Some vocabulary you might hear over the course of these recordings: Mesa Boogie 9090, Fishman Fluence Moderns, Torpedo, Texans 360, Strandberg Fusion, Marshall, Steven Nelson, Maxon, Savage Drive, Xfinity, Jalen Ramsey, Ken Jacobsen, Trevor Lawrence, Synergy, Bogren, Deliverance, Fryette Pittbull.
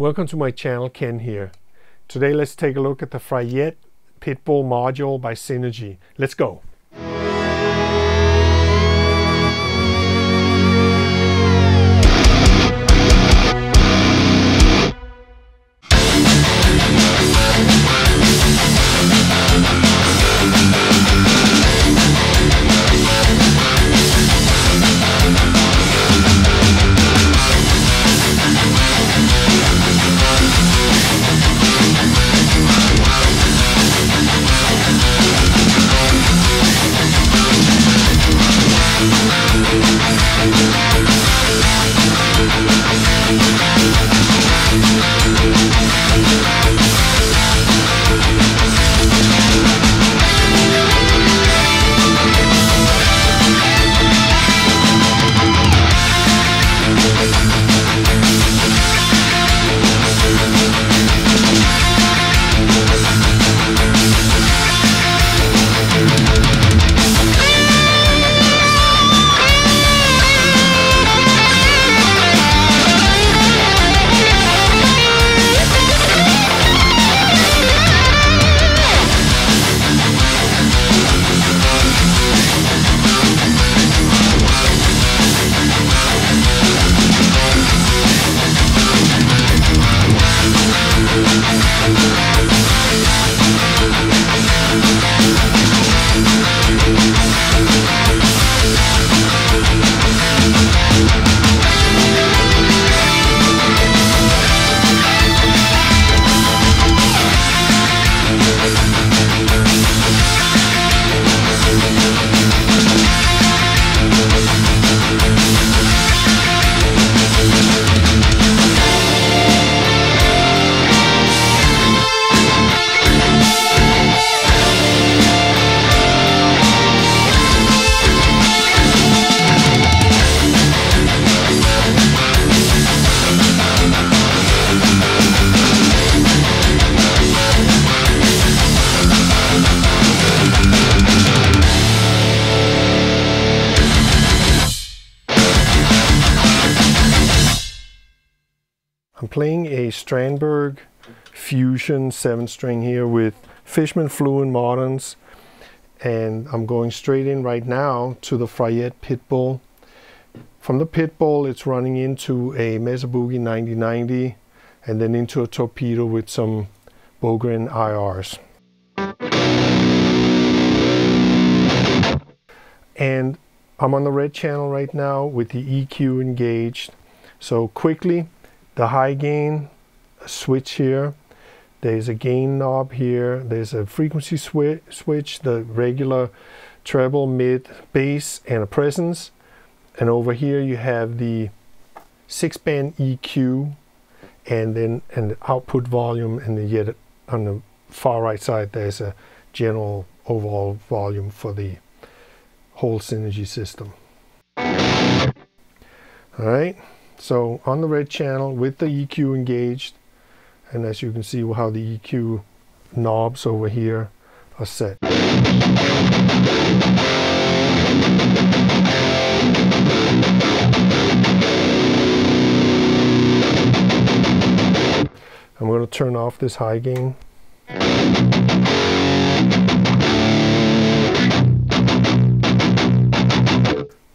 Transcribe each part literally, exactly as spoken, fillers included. Welcome to my channel, Ken here. Today let's take a look at the Fryette Pittbull module by Synergy. Let's go! I'm playing a Strandberg Fusion seven string here with Fishman Fluence Moderns, and I'm going straight in right now to the Fryette Pittbull. From the Pittbull it's running into a Mesa Boogie ninety ninety and then into a Torpedo with some Bogren I Rs. And I'm on the red channel right now with the E Q engaged, so quickly the high gain switch here, there's a gain knob here, there's a frequency swi switch, the regular treble, mid, bass, and a presence. And over here you have the six band E Q and then an output volume, and then yet on the far right side there's a general overall volume for the whole Synergy system. All right. So on the red channel with the E Q engaged, and as you can see how the E Q knobs over here are set. I'm going to turn off this high gain.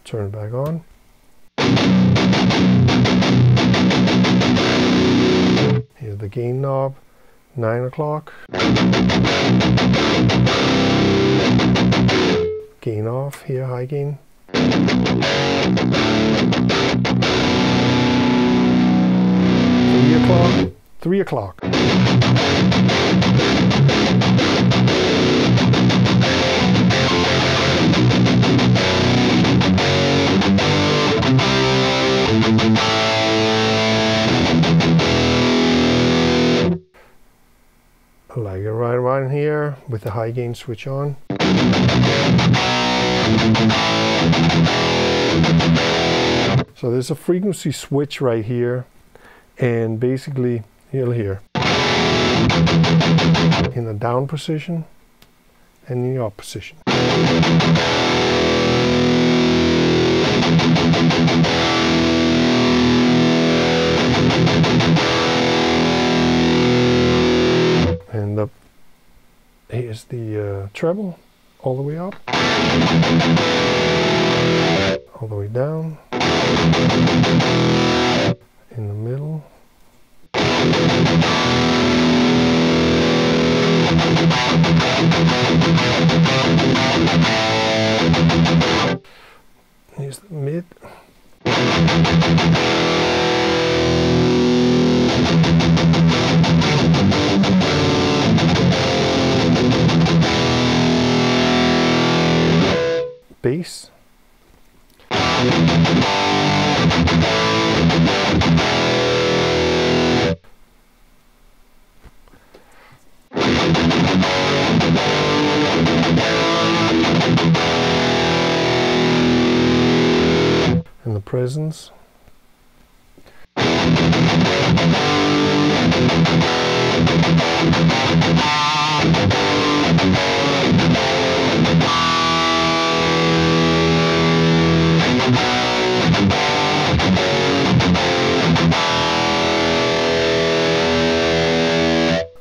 Turn it back on. Here's the gain knob, nine o'clock, gain off here, high gain, three o'clock, three o'clock, like it right around here with the high gain switch on. So there's a frequency switch right here, and basically you'll hear in the down position and in the up position. Here's the uh, treble all the way up, all the way down, in the middle, here's the mid. Bass. And the presence.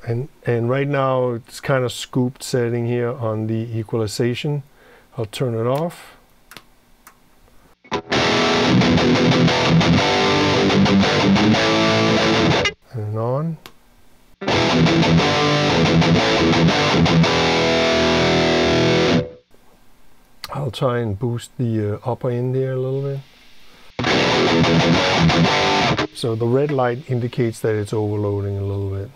And, and right now it's kind of scooped setting here on the equalization. I'll turn it off. And on. I'll try and boost the uh, upper end there a little bit. So the red light indicates that it's overloading a little bit.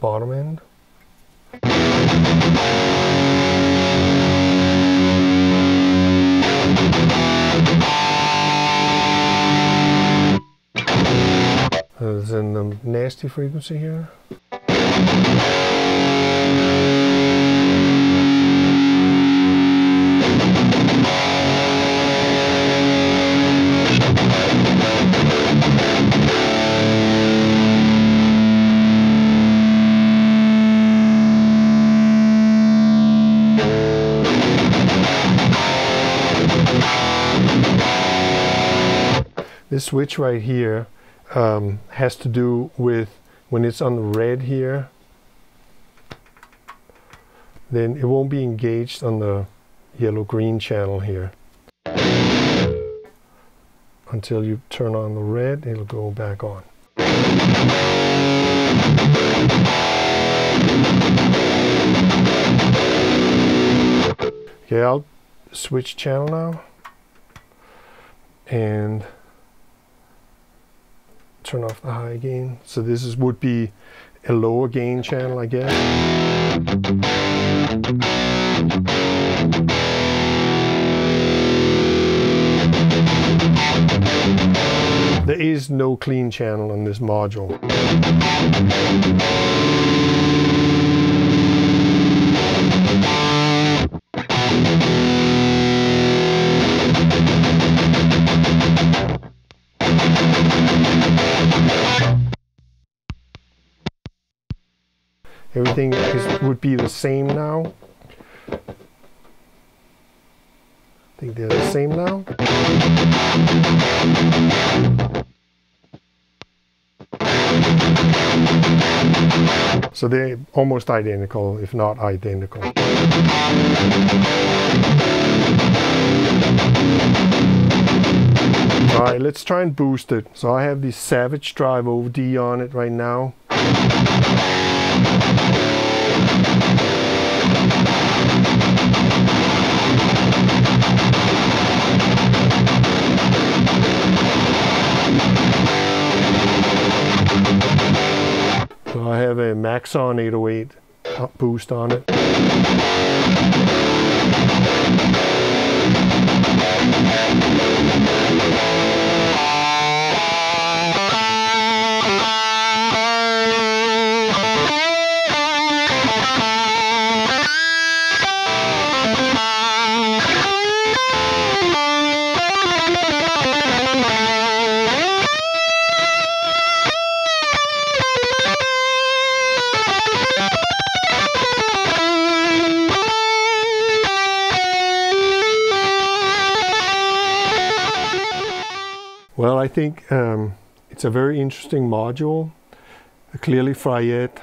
Bottom end. There's a nasty frequency here. This switch right here um, has to do with when it's on the red here, then it won't be engaged on the yellow-green channel here. Until you turn on the red, it'll go back on. Okay, I'll switch channel now and turn off the high gain. So this is would be a lower gain channel, I guess. There is no clean channel on this module. Everything is, would be the same now. I think they're the same now. So they're almost identical, if not identical. All right, let's try and boost it. So I have the Savage Drive O D on it right now. So I have a Maxon eight oh eight boost on it. Well, I think um, It's a very interesting module. Clearly Fryette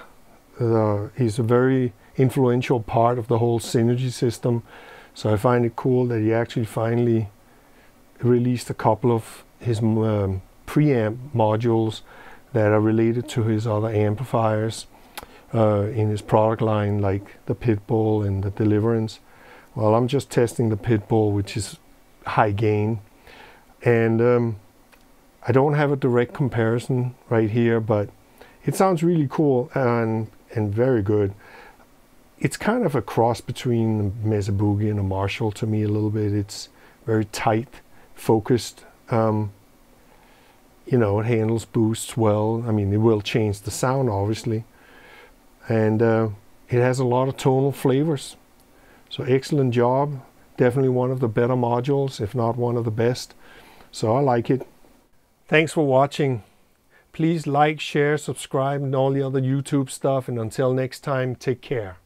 uh, is a very influential part of the whole Synergy system. So I find it cool that he actually finally released a couple of his um, preamp modules that are related to his other amplifiers uh, in his product line, like the Pittbull and the Deliverance. Well, I'm just testing the Pittbull, which is high gain. And um, I don't have a direct comparison right here, but it sounds really cool and, and very good. It's kind of a cross between the Mesa Boogie and a Marshall to me a little bit. It's very tight, focused. Um, you know, it handles boosts well. I mean, it will change the sound, obviously. And uh, it has a lot of tonal flavors. So excellent job. Definitely one of the better modules, if not one of the best. So I like it. Thanks for watching. Please like, share, subscribe, and all the other YouTube stuff. And until next time, take care.